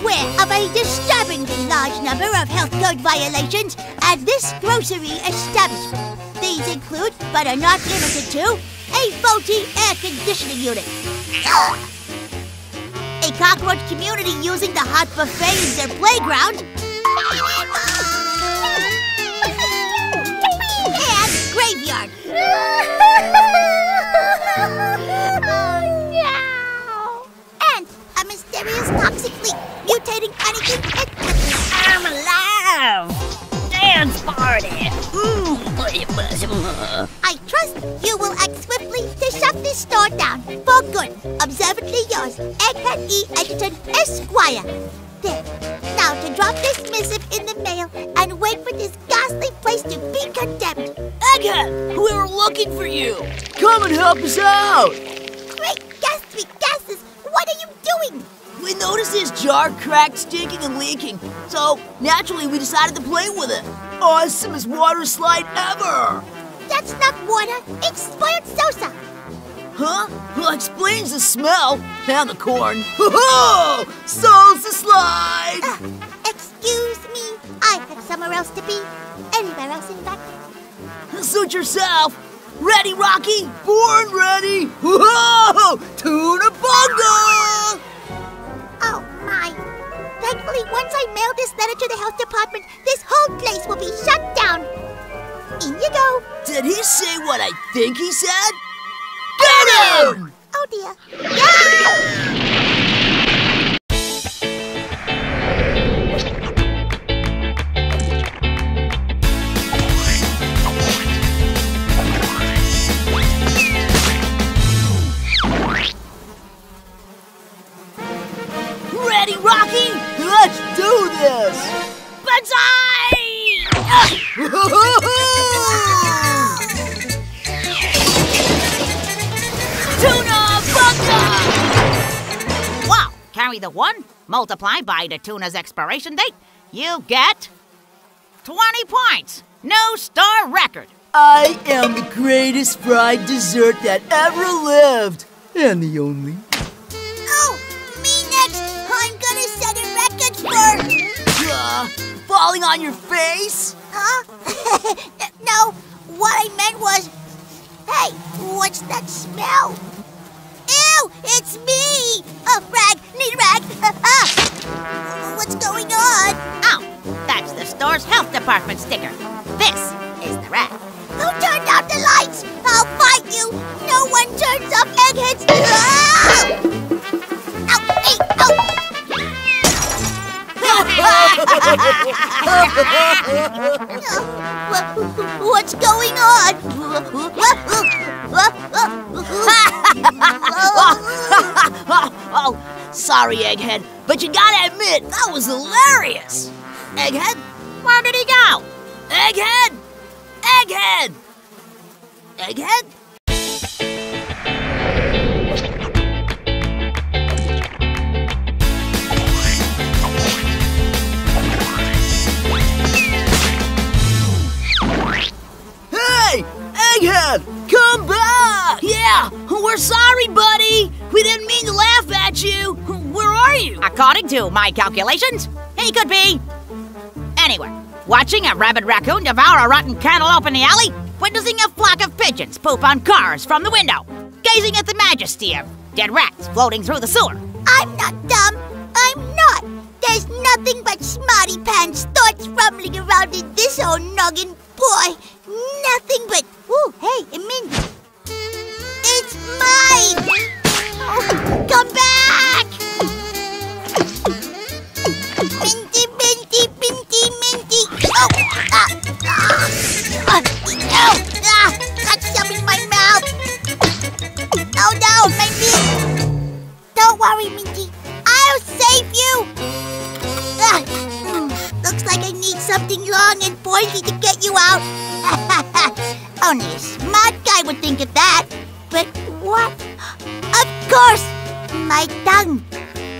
aware of a disturbingly large number of health code violations at this grocery establishment. These include, but are not limited to, a faulty air conditioning unit, a cockroach community using the hot buffet as their playground, and graveyard. Oh, no! And a mysterious toxic leak mutating anything it touches. I'm alive! Dance party! I trust you will act swiftly to shut this store down for good. Observantly yours, Egghead E. Edgerton, Esquire. There. Now to drop this missive in the mail and wait for this ghastly place to be condemned. Egghead, we were looking for you. Come and help us out. Great ghastly gases, what are you doing? We noticed this jar cracked, stinking, and leaking, so naturally we decided to play with it. Awesomest water slide ever! That's not water, it's spoiled salsa. Huh? Well, it explains the smell and the corn. Ho-ho! Salsa slide! Excuse me, I have somewhere else to be. Anywhere else, in fact. Suit yourself. Ready, Rocky? Born ready! Ho-ho! Tuna bunga! Oh, my. Thankfully, once I mail this letter to the health department, this whole place will be shut down. In you go. Did he say what I think he said? Get him! Oh, dear. Ready, Rocky? Let's do this! Banzai! Tuna bunga! Wow, carry the one, multiply by the tuna's expiration date. You get 20 points. New star record. I am the greatest fried dessert that ever lived. And the only. Oh! Falling on your face? Huh? No, what I meant was, hey, what's that smell? Ew, it's me! A rag, need a rag. What's going on? Oh, that's the store's health department sticker. This is the rag. Who turned out the lights? I'll fight you. No one turns off Egghead's. Ow! Ow, hey, ow! What's going on? Oh, sorry, Egghead, but you gotta admit, that was hilarious. Egghead? Where did he go? Egghead? Egghead? Egghead? Egghead, come back! Yeah, we're sorry, buddy. We didn't mean to laugh at you. Where are you? According to my calculations, he could be anywhere. Watching a rabid raccoon devour a rotten cantaloupe in the alley, witnessing a flock of pigeons poop on cars from the window, gazing at the majesty of dead rats floating through the sewer. I'm not dumb. I'm not. There's nothing but smarty pants thoughts rumbling around in this old noggin, boy. Nothing but, ooh, hey, it means it's mine! Come back! Minty, minty, minty, minty. Oh, got some in my mouth. Oh no, my meat. Don't worry, Minty. I'll save you. Looks like I need something long and pointy to get you out. Only a smart guy would think of that. But what? Of course! My tongue!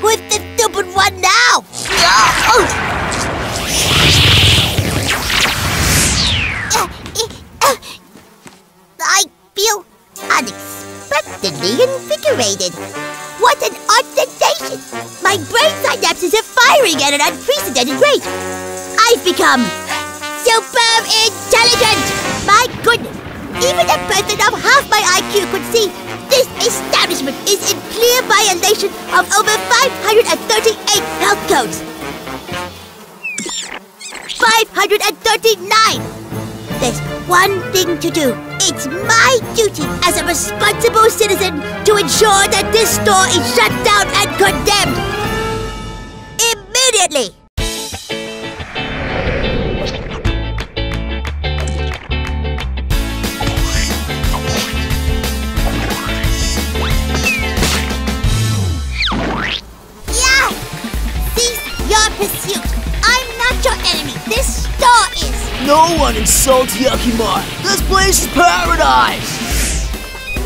Who's the stupid one now? I feel unexpectedly invigorated. What an odd sensation! My brains My lapses are firing at an unprecedented rate. I've become super intelligent. My goodness, even a person of half my IQ could see this establishment is in clear violation of over 538 health codes. 539! There's one thing to do. It's my duty as a responsible citizen to ensure that this store is shut down and condemned. Immediately! Yeah! Cease your pursuit. I'm not your enemy. This store is. No one insults Yucky Mart. This place is paradise.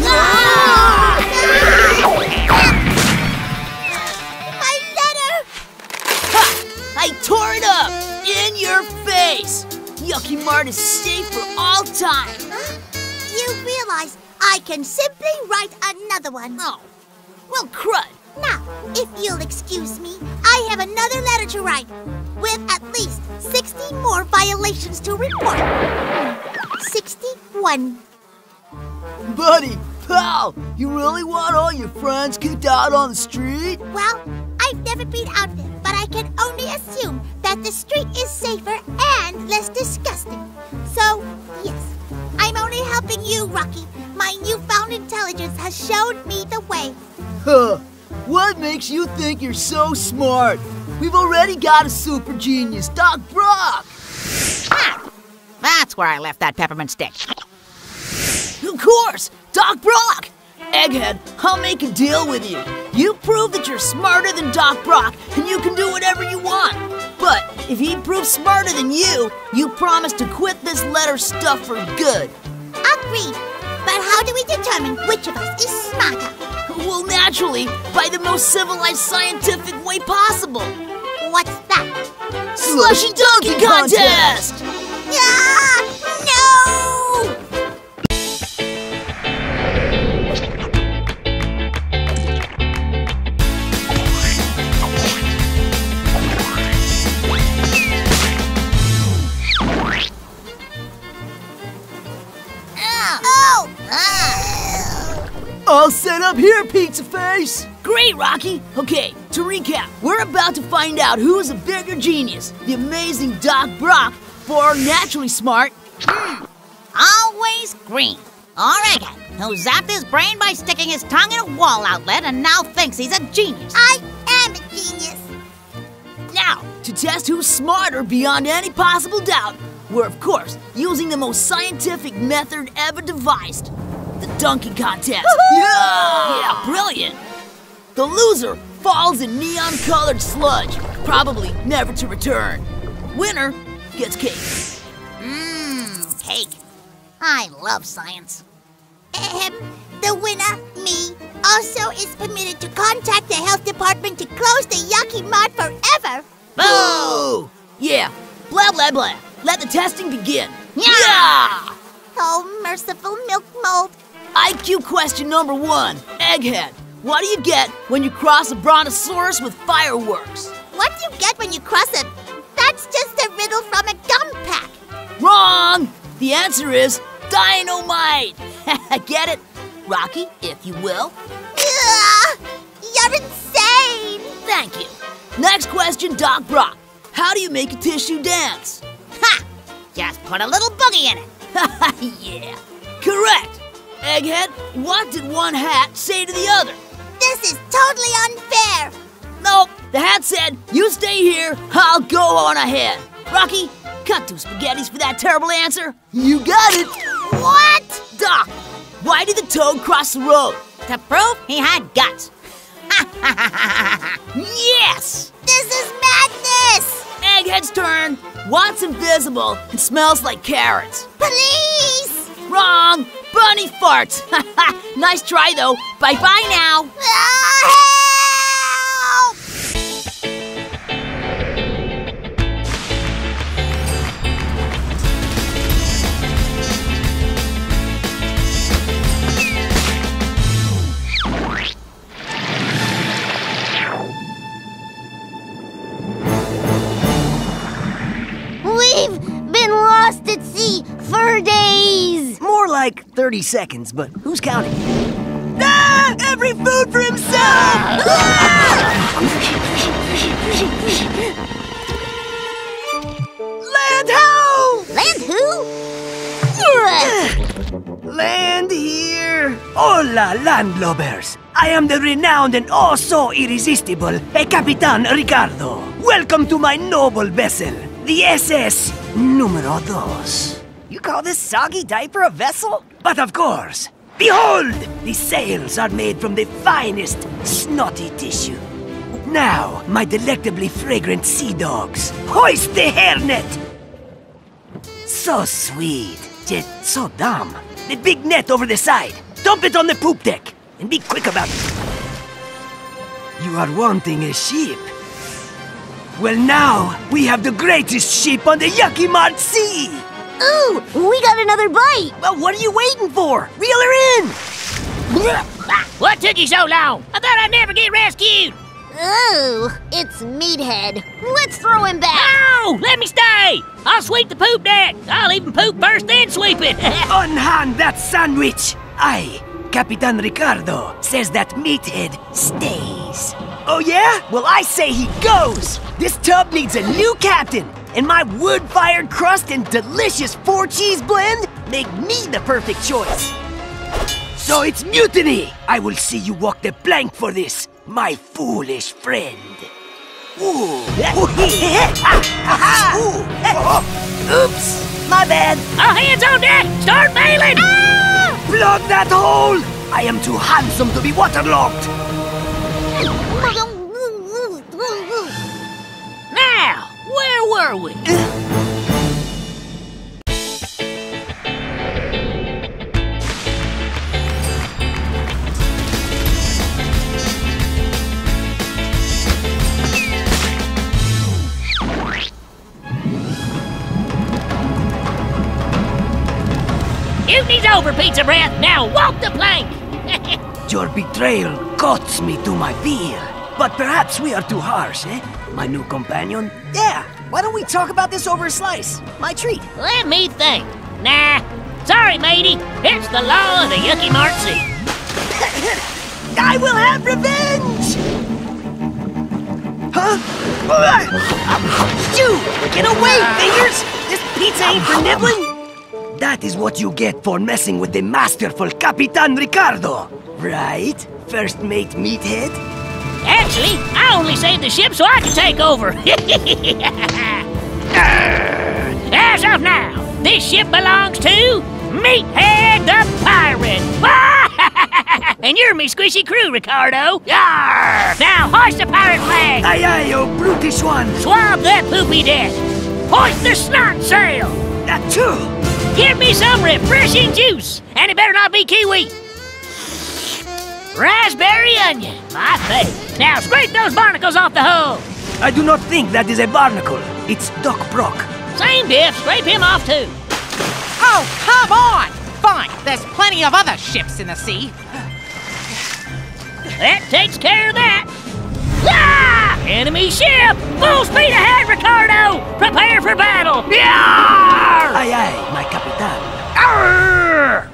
My letter! Ha! I tore it up in your face. Yucky Mart is safe for all time. Huh? You realize I can simply write another one. Oh, well, crud. Now, if you'll excuse me, I have another letter to write with at least 60 more violations to report. 61. Buddy, pal, you really want all your friends kicked out on the street? Well, I've never been out there, but I can only assume that the street is safer and less disgusting. So, yes, I'm only helping you, Rocky. My newfound intelligence has showed me the way. Huh. What makes you think you're so smart? We've already got a super genius, Doc Brock! Ah, that's where I left that peppermint stick. Of course! Doc Brock! Egghead, I'll make a deal with you. You prove that you're smarter than Doc Brock, and you can do whatever you want. But if he proves smarter than you, you promise to quit this letter stuff for good. Agreed. But how do we determine which of us is smarter? Well, naturally, by the most civilized scientific way possible. What's that? Slushy Donkey Contest! Ah, no! Oh! All set up here, Pizza Face! Great, Rocky! Okay, to recap, we're about to find out who's a bigger genius, the amazing Doc Brock, or naturally smart... Always green. Or Egghead, who zapped his brain by sticking his tongue in a wall outlet and now thinks he's a genius. I am a genius! Now, to test who's smarter beyond any possible doubt, we're, of course, using the most scientific method ever devised. The Donkey Contest. Yeah! Yeah, brilliant. The loser falls in neon-colored sludge, probably never to return. Winner gets cake. Mmm, cake. I love science. The winner, me, also is permitted to contact the health department to close the Yucky Mart forever. Boo! Yeah, blah, blah, blah. Let the testing begin. Yeah! Yeah! Oh, merciful milk mold. IQ question number 1. Egghead, what do you get when you cross a brontosaurus with fireworks? What do you get when you cross a... That's just a riddle from a gum pack. Wrong! The answer is dynamite. Get it? Rocky, if you will. Ugh, you're insane. Thank you. Next question, Doc Brock. How do you make a tissue dance? Ha! Just put a little boogie in it. Ha! Yeah. Correct. Egghead, what did one hat say to the other? This is totally unfair! Nope, the hat said, you stay here, I'll go on ahead. Rocky, cut two spaghettis for that terrible answer. You got it! What? Doc, why did the toad cross the road? To prove he had guts. Yes! This is madness! Egghead's turn. What's invisible and smells like carrots? Police! Wrong! Bunny farts! Nice try, though. Bye-bye now. Help! like 30 seconds, but who's counting? Ah! Every food for himself! Ah! Land ho! Land who? Land here. Hola, landlubbers. I am the renowned and oh so irresistible Capitan Ricardo. Welcome to my noble vessel, the SS Numero Dos. You call this soggy diaper a vessel? But of course! Behold! The sails are made from the finest snotty tissue. Now, my delectably fragrant sea dogs, hoist the hairnet! So sweet, yet so dumb. The big net over the side. Dump it on the poop deck, and be quick about it. You are wanting a ship. Well now, we have the greatest ship on the Yucky Mart Sea! Ooh, we got another bite! Well, what are you waiting for? Reel her in! What took you so long? I thought I'd never get rescued! Ooh, it's Meathead. Let's throw him back! No! Let me stay! I'll sweep the poop deck! I'll even poop first, then sweep it! Unhand that sandwich! I, Capitan Ricardo, says that Meathead stays. Oh yeah? Well, I say he goes! This tub needs a new captain! And my wood-fired crust and delicious four-cheese blend make me the perfect choice. So it's mutiny! I will see you walk the plank for this, my foolish friend. Ooh. Oops, my bad. All hands on deck! Start bailing! Ah! Plug that hole! I am too handsome to be waterlogged. Now! Where were we? Mutiny's over, Pizza Breath! Now walk the plank! Your betrayal cuts me to my beer. But perhaps we are too harsh, eh? My new companion? Yeah, why don't we talk about this over a slice? My treat. Let me think. Nah, sorry, matey. It's the law of the Yucky Mart Sea. I will have revenge! Huh? Shoo! Get away, fingers! This pizza ain't for nibbling! That is what you get for messing with the masterful Capitan Ricardo. Right? First mate Meathead? Actually, I only saved the ship so I could take over. As of now, this ship belongs to Meathead the Pirate. And you're me squishy crew, Ricardo. Arr! Now hoist the pirate flag. Aye aye, oh brutish one. Swab that poopy deck. Hoist the snot sail. Achoo. Give me some refreshing juice. And it better not be kiwi. Raspberry onion, my favorite. Now scrape those barnacles off the hull. I do not think that is a barnacle. It's Doc Brock. Same diff, scrape him off too. Oh, come on! Fine, there's plenty of other ships in the sea. That takes care of that. Ah! Enemy ship! Full speed ahead, Ricardo! Prepare for battle! Yarr! Aye aye, my Capitan. Arr!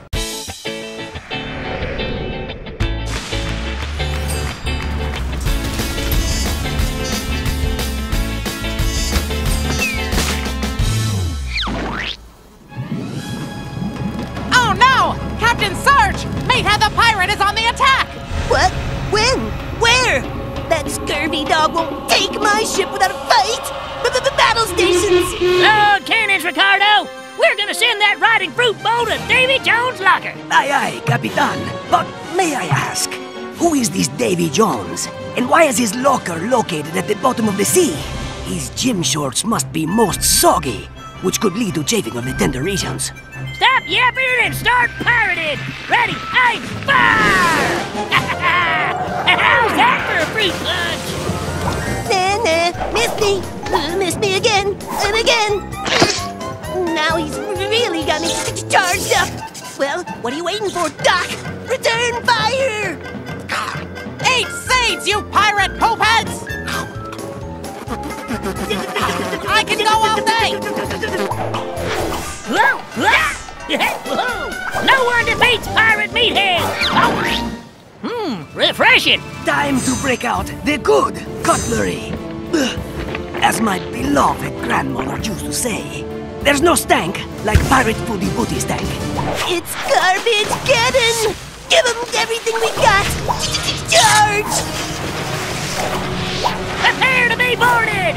Captain Sarge! Meathead the Pirate is on the attack! What? When? Where? That scurvy dog won't take my ship without a fight! The battle stations! Load cannons, Ricardo! We're gonna send that rotting fruit bowl to Davy Jones' locker! Aye aye, Capitan. But may I ask, who is this Davy Jones? And why is his locker located at the bottom of the sea? His gym shorts must be most soggy, which could lead to chafing of the tender regions. Stop yapping and start pirating! Ready, aim, fire! How's that for a fruit punch? Nah, nah, missed me! Missed me again, and again! Now he's really got me charged up! Well, what are you waiting for, Doc? Return fire! 8 saves, you pirate poopheads! I can go all day! Whoa! No one defeats Pirate Meathead! Oh. Refreshing! Time to break out the good cutlery. As my beloved grandmother used to say, there's no stank like Pirate Booty Booty stank. It's garbage-geddon! Give them everything we got! Charge! Prepare to be boarded!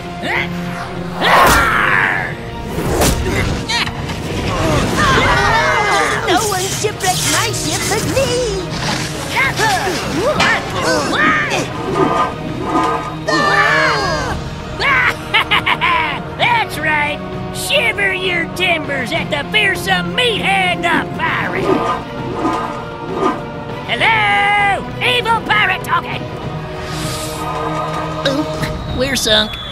No one shipwrecked my ship but me! That's right! Shiver your timbers at the fearsome meathead the pirate! Hello! Evil pirate talking! Oop, we're sunk.